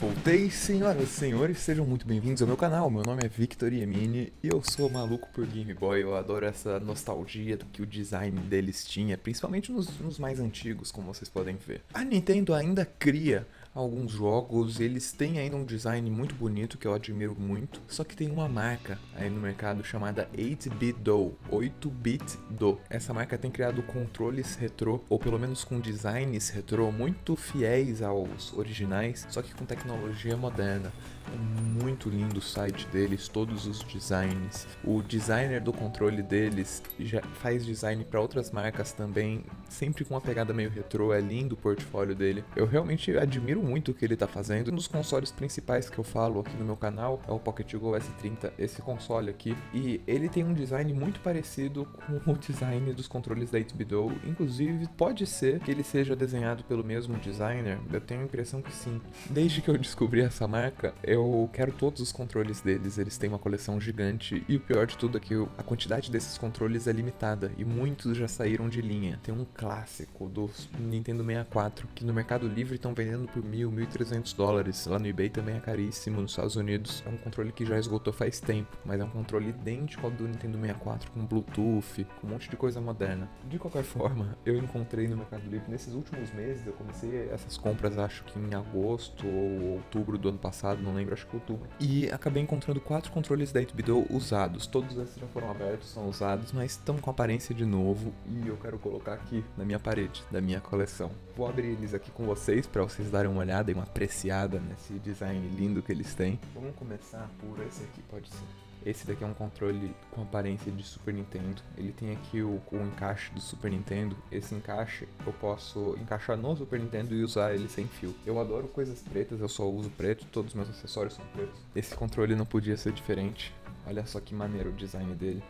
Voltei, senhoras e senhores, sejam muito bem-vindos ao meu canal. Meu nome é Victor Yemini e eu sou maluco por Game Boy. Eu adoro essa nostalgia do que o design deles tinha, principalmente nos mais antigos, como vocês podem ver. A Nintendo ainda cria alguns jogos, eles têm ainda um design muito bonito que eu admiro muito, só que tem uma marca aí no mercado chamada 8BitDo, 8BitDo. Essa marca tem criado controles retrô, ou pelo menos com designs retrô muito fiéis aos originais, só que com tecnologia moderna. É muito lindo o site deles, todos os designs. O designer do controle deles já faz design para outras marcas também, sempre com uma pegada meio retrô. É lindo o portfólio dele. Eu realmente admiro muito o que ele tá fazendo. Um dos consoles principais que eu falo aqui no meu canal é o PocketGo S30, esse console aqui. E ele tem um design muito parecido com o design dos controles da 8BitDo. Inclusive, pode ser que ele seja desenhado pelo mesmo designer. Eu tenho a impressão que sim. Desde que eu descobri essa marca, eu quero todos os controles deles, eles têm uma coleção gigante, e o pior de tudo é que a quantidade desses controles é limitada, e muitos já saíram de linha. Tem um clássico do Nintendo 64, que no Mercado Livre estão vendendo por $1.000, $1.300, lá no eBay também é caríssimo, nos Estados Unidos. É um controle que já esgotou faz tempo, mas é um controle idêntico ao do Nintendo 64, com Bluetooth, com um monte de coisa moderna. De qualquer forma, eu encontrei no Mercado Livre nesses últimos meses, eu comecei essas compras acho que em agosto ou outubro do ano passado, não lembro. Acho que outubro. E acabei encontrando 4 controles da 8BitDo usados. Todos esses já foram abertos, são usados, mas estão com aparência de novo, e eu quero colocar aqui na minha parede, da minha coleção. Vou abrir eles aqui com vocês, para vocês darem uma olhada e uma apreciada nesse design lindo que eles têm. Vamos começar por esse aqui, pode ser. Esse daqui é um controle com aparência de Super Nintendo. Ele tem aqui o encaixe do Super Nintendo. Esse encaixe eu posso encaixar no Super Nintendo e usar ele sem fio. Eu adoro coisas pretas, eu só uso preto, todos os meus acessórios são pretos. Esse controle não podia ser diferente. Olha só que maneiro o design dele.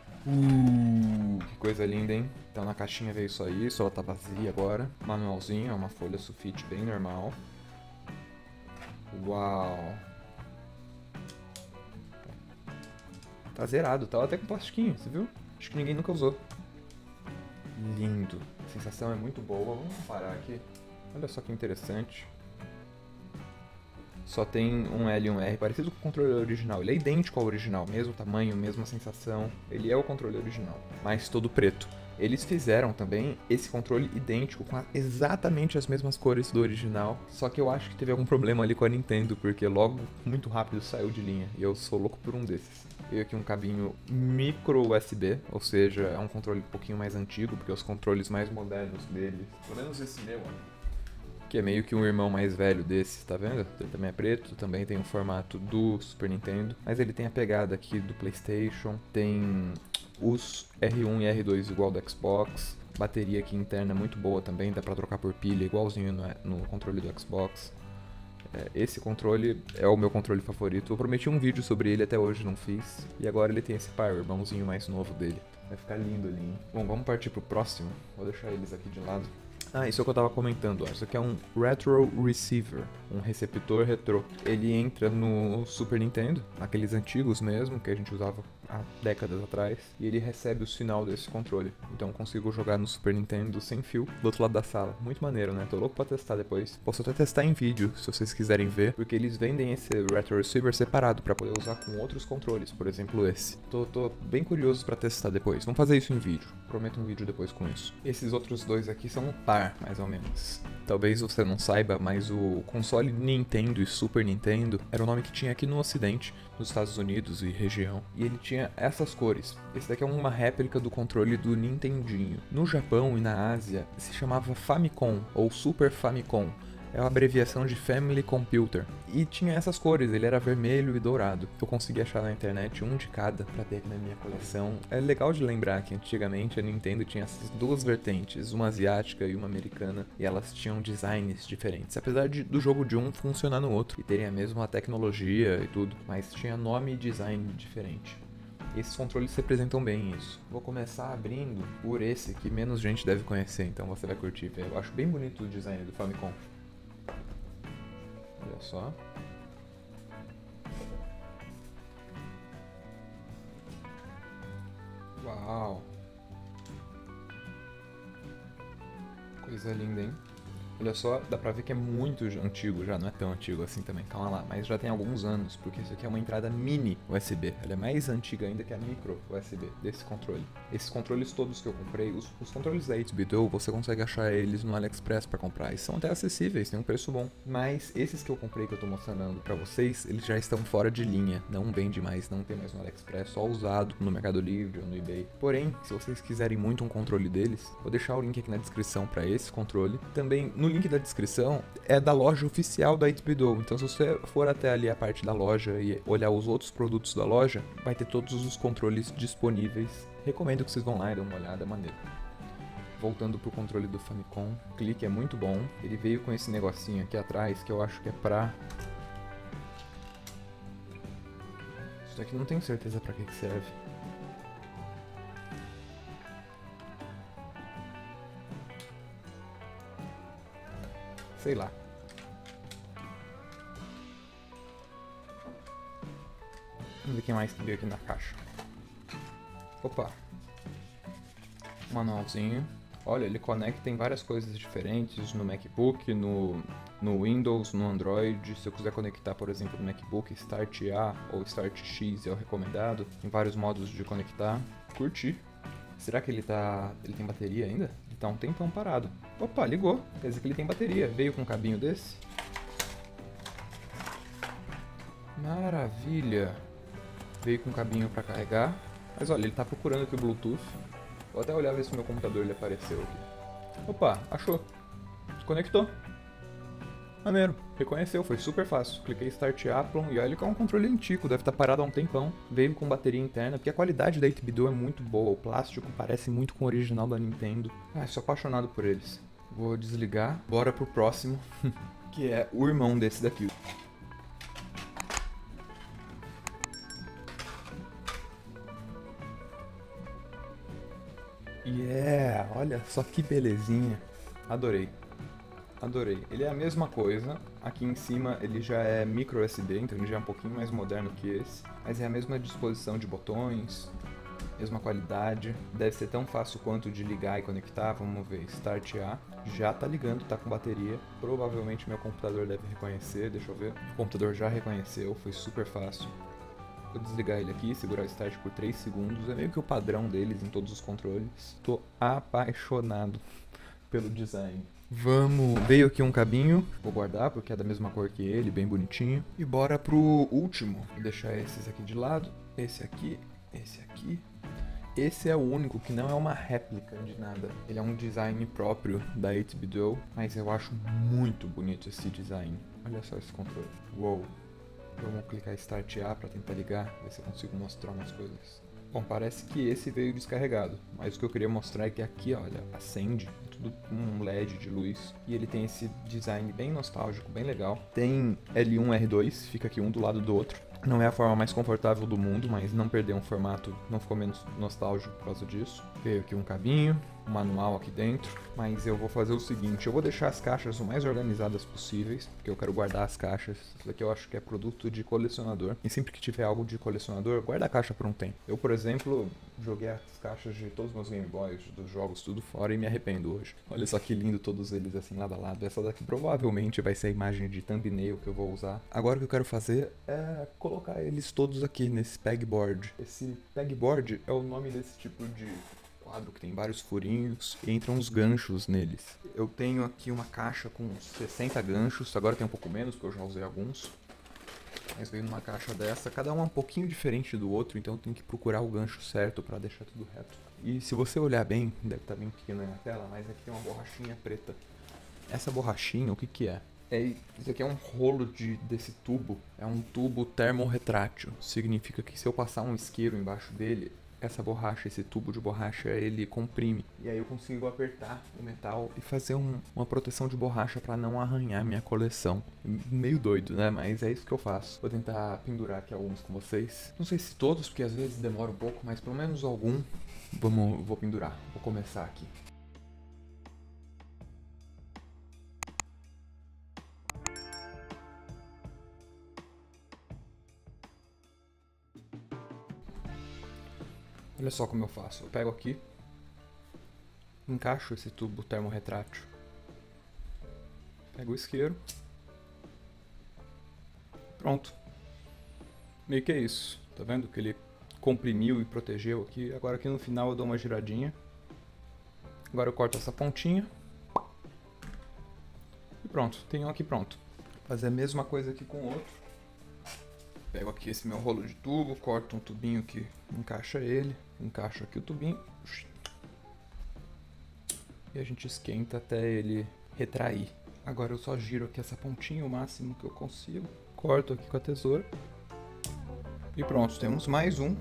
Que coisa linda, hein? Então na caixinha veio só isso, ela tá vazia agora. Manualzinho, é uma folha sulfite bem normal. Uau! Tá zerado, tá até com plastiquinho, você viu? Acho que ninguém nunca usou. Lindo. A sensação é muito boa. Vamos parar aqui. Olha só que interessante. Só tem um L e um R, parecido com o controle original. Ele é idêntico ao original, mesmo tamanho, mesma sensação. Ele é o controle original, mas todo preto. Eles fizeram também esse controle idêntico, com exatamente as mesmas cores do original. Só que eu acho que teve algum problema ali com a Nintendo, porque logo, muito rápido, saiu de linha. E eu sou louco por um desses. Veio aqui um cabinho micro USB, ou seja, é um controle um pouquinho mais antigo, porque os controles mais modernos dele, pelo menos esse meu, que é meio que um irmão mais velho desse, tá vendo? Ele também é preto, também tem o formato do Super Nintendo, mas ele tem a pegada aqui do PlayStation, tem os R1 e R2 igual do Xbox, bateria aqui interna muito boa também, dá pra trocar por pilha igualzinho no controle do Xbox. Esse controle é o meu controle favorito. Eu prometi um vídeo sobre ele, até hoje não fiz. E agora ele tem esse pai, o irmãozinho mais novo dele. Vai ficar lindo ali, hein? Bom, vamos partir pro próximo. Vou deixar eles aqui de lado. Ah, isso é o que eu tava comentando, ó. Isso aqui é um Retro Receiver, um receptor retrô. Ele entra no Super Nintendo, aqueles antigos mesmo, que a gente usava há décadas atrás, e ele recebe o sinal desse controle. Então eu consigo jogar no Super Nintendo sem fio, do outro lado da sala. Muito maneiro, né? Tô louco pra testar depois. Posso até testar em vídeo, se vocês quiserem ver, porque eles vendem esse Retro Receiver separado, pra poder usar com outros controles, por exemplo esse. Tô bem curioso pra testar depois. Vamos fazer isso em vídeo. Prometo um vídeo depois com isso. Esses outros dois aqui são um par, mais ou menos. Talvez você não saiba, mas o console Nintendo e Super Nintendo era o nome que tinha aqui no ocidente, nos Estados Unidos e região, e ele tinha essas cores. Esse daqui é uma réplica do controle do Nintendinho. No Japão e na Ásia se chamava Famicom ou Super Famicom. É uma abreviação de Family Computer. E tinha essas cores, ele era vermelho e dourado. Eu consegui achar na internet um de cada pra ter na minha coleção. É legal de lembrar que antigamente a Nintendo tinha essas duas vertentes, uma asiática e uma americana, e elas tinham designs diferentes, apesar do jogo de um funcionar no outro, e terem a mesma tecnologia e tudo, mas tinha nome e design diferente. Esses controles representam bem isso. Vou começar abrindo por esse que menos gente deve conhecer, então você vai curtir. Eu acho bem bonito o design do Famicom. Olha só. Uau! Coisa linda, hein? Olha só, dá pra ver que é muito antigo já, não é tão antigo assim também, calma lá, mas já tem alguns anos, porque isso aqui é uma entrada mini USB, ela é mais antiga ainda que a micro USB desse controle. Esses controles todos que eu comprei, os controles da 8BitDo, você consegue achar eles no AliExpress pra comprar, e são até acessíveis, tem um preço bom. Mas esses que eu comprei, que eu tô mostrando pra vocês, eles já estão fora de linha, não vende mais, não tem mais no AliExpress, só usado no Mercado Livre ou no eBay. Porém, se vocês quiserem muito um controle deles, vou deixar o link aqui na descrição pra esse controle. Também no link da descrição é da loja oficial da 8BitDo, então se você for até ali a parte da loja e olhar os outros produtos da loja, vai ter todos os controles disponíveis. Recomendo que vocês vão lá e dêem uma olhada, é maneiro. Voltando pro controle do Famicom, o clique é muito bom, ele veio com esse negocinho aqui atrás que eu acho que é pra... Isso aqui não tenho certeza pra que serve. Sei lá. Vamos ver quem mais que veio aqui na caixa. Opa! Manualzinho. Olha, ele conecta em várias coisas diferentes, no MacBook, no Windows, no Android. Se eu quiser conectar, por exemplo, no MacBook, Start A ou Start X é o recomendado. Tem vários modos de conectar. Curti. Será que ele tem bateria ainda? Ele tá um tempão parado. Opa, ligou. Quer dizer que ele tem bateria. Veio com um cabinho desse. Maravilha. Veio com um cabinho pra carregar. Mas olha, ele tá procurando aqui o Bluetooth. Vou até olhar ver se o meu computador ele apareceu aqui. Opa, achou. Conectou. Maneiro. Reconheceu, foi super fácil. Cliquei Start Apple e olha, ele é um controle antigo, deve estar parado há um tempão. Veio com bateria interna, porque a qualidade da 8BitDo é muito boa. O plástico parece muito com o original da Nintendo. Ah, sou apaixonado por eles. Vou desligar. Bora pro próximo, que é o irmão desse daqui. Yeah, olha só que belezinha. Adorei. Adorei. Ele é a mesma coisa, aqui em cima ele já é micro SD, então ele já é um pouquinho mais moderno que esse. Mas é a mesma disposição de botões, mesma qualidade. Deve ser tão fácil quanto de ligar e conectar, vamos ver. Start A, já tá ligando, tá com bateria. Provavelmente meu computador deve reconhecer, deixa eu ver. O computador já reconheceu, foi super fácil. Vou desligar ele aqui, segurar o Start por 3 segundos, é meio que o padrão deles em todos os controles. Tô apaixonado pelo design. Vamos, veio aqui um cabinho, vou guardar porque é da mesma cor que ele, bem bonitinho. E bora pro último, vou deixar esses aqui de lado, esse aqui, esse aqui. Esse é o único que não é uma réplica de nada, ele é um design próprio da 8BitDo, mas eu acho muito bonito esse design. Olha só esse controle, uou. Vamos clicar Start A pra tentar ligar, ver se eu consigo mostrar umas coisas. Bom, parece que esse veio descarregado, mas o que eu queria mostrar é que aqui, olha, acende, é tudo um LED de luz, e ele tem esse design bem nostálgico, bem legal. Tem L1, R2, fica aqui um do lado do outro. Não é a forma mais confortável do mundo, mas não perdeu um formato, não ficou menos nostálgico por causa disso. Veio aqui um cabinho, um manual aqui dentro, mas eu vou fazer o seguinte, eu vou deixar as caixas o mais organizadas possíveis, porque eu quero guardar as caixas. Isso daqui eu acho que é produto de colecionador, e sempre que tiver algo de colecionador, guarda a caixa por um tempo. Eu, por exemplo, joguei as caixas de todos os meus Game Boys, dos jogos, tudo fora, e me arrependo hoje. Olha só que lindo todos eles assim, lado a lado. Essa daqui provavelmente vai ser a imagem de thumbnail que eu vou usar. Agora o que eu quero fazer é colocar eles todos aqui nesse pegboard. Esse pegboard é o nome desse tipo de quadro que tem vários furinhos e entram uns ganchos neles. Eu tenho aqui uma caixa com 60 ganchos, agora tem um pouco menos porque eu já usei alguns. Mas veio numa caixa dessa, cada um é um pouquinho diferente do outro, então eu tenho que procurar o gancho certo para deixar tudo reto. E se você olhar bem, deve estar bem pequeno aí na tela, mas aqui tem uma borrachinha preta. Essa borrachinha, o que que é? Isso aqui é um rolo desse tubo, é um tubo termorretrátil. Significa que se eu passar um isqueiro embaixo dele, essa borracha, esse tubo de borracha, ele comprime. E aí eu consigo apertar o metal e fazer uma proteção de borracha pra não arranhar minha coleção. Meio doido, né? Mas é isso que eu faço. Vou tentar pendurar aqui alguns com vocês. Não sei se todos, porque às vezes demora um pouco, mas pelo menos algum. Vou pendurar. Vou começar aqui. Olha só como eu faço, eu pego aqui, encaixo esse tubo termorretrátil Pega o isqueiro. Pronto. Meio que é isso. Tá vendo que ele comprimiu e protegeu aqui. Agora aqui no final eu dou uma giradinha. Agora eu corto essa pontinha. E pronto. Tem um aqui pronto. Fazer a mesma coisa aqui com o outro. Pego aqui esse meu rolo de tubo, corto um tubinho que encaixa ele, encaixo aqui o tubinho e a gente esquenta até ele retrair. Agora eu só giro aqui essa pontinha o máximo que eu consigo, corto aqui com a tesoura e pronto, temos mais um.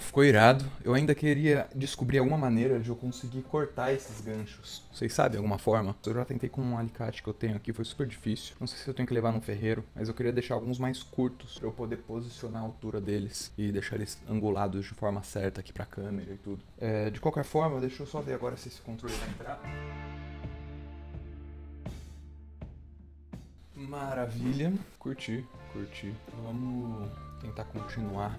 Ficou irado. Eu ainda queria descobrir alguma maneira de eu conseguir cortar esses ganchos. Vocês sabem alguma forma? Eu já tentei com um alicate que eu tenho aqui, foi super difícil. Não sei se eu tenho que levar num ferreiro, mas eu queria deixar alguns mais curtos pra eu poder posicionar a altura deles e deixar eles angulados de forma certa aqui pra câmera e tudo. É, de qualquer forma, deixa eu só ver agora se esse controle vai entrar. Maravilha. Curti, curti. Vamos tentar continuar.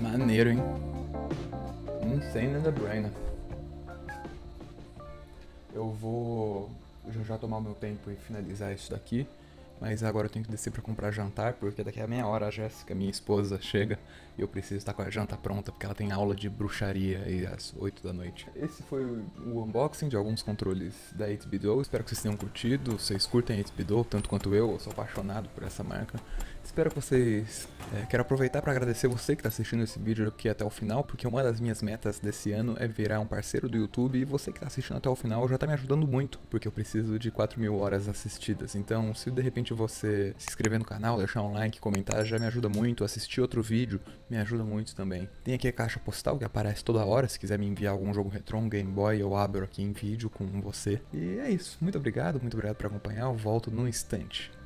Maneiro, hein? Insane in the brain. Eu vou já tomar o meu tempo e finalizar isso daqui. Mas agora eu tenho que descer pra comprar jantar, porque daqui a meia hora a Jéssica, minha esposa, chega e eu preciso estar com a janta pronta, porque ela tem aula de bruxaria aí às 8 da noite. Esse foi o unboxing de alguns controles da 8BitDo. Espero que vocês tenham curtido. Vocês curtem 8BitDo, tanto quanto eu sou apaixonado por essa marca. Espero que vocês... quero aproveitar pra agradecer você que tá assistindo esse vídeo aqui até o final, porque uma das minhas metas desse ano é virar um parceiro do YouTube, e você que tá assistindo até o final já tá me ajudando muito, porque eu preciso de 4.000 horas assistidas. Então, se de repente você se inscrever no canal, deixar um like, comentar, já me ajuda muito. Assistir outro vídeo me ajuda muito também. Tem aqui a caixa postal que aparece toda hora. Se quiser me enviar algum jogo retrô, um Game Boy, eu abro aqui em vídeo com você. E é isso. Muito obrigado por acompanhar. Eu volto num instante.